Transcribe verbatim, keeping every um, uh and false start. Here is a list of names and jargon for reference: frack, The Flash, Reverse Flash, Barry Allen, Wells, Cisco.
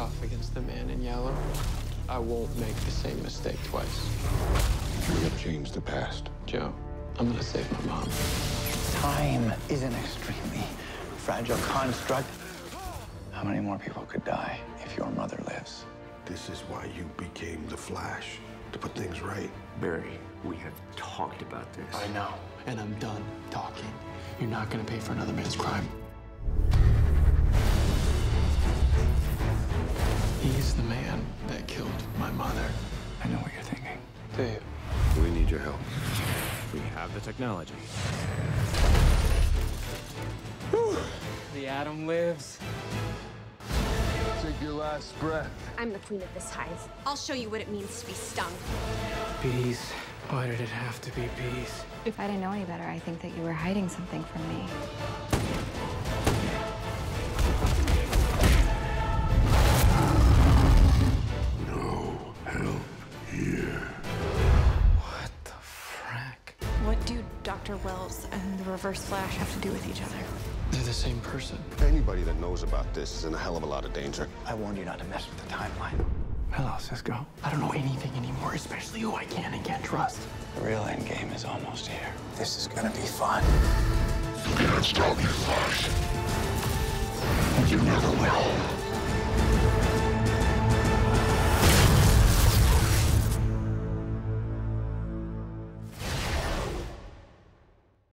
tough against the man in yellow, I won't make the same mistake twice. You have changed the past. Joe, I'm gonna save my mom. Time is an extremely fragile construct. How many more people could die if your mother lives? This is why you became the Flash, to put things right. Barry, we have talked about this. I know, and I'm done talking. You're not gonna pay for another man's crime. He's the man that killed my mother. I know what you're thinking. Dave, we need your help. We have the technology. Whew. The atom lives. Take your last breath. I'm the queen of this hive. I'll show you what it means to be stung. Bees. Why did it have to be bees? If I didn't know any better, I think that you were hiding something from me. No help here. What the frack? What do Doctor Wells and the Reverse Flash have to do with each other? They're the same person. Anybody that knows about this is in a hell of a lot of danger. I warned you not to mess with the timeline. Hello, Cisco. I don't know anything anymore, especially who I can and can't trust. The real end game is almost here. This is gonna be fun. You can't stop me, Flash. You never will.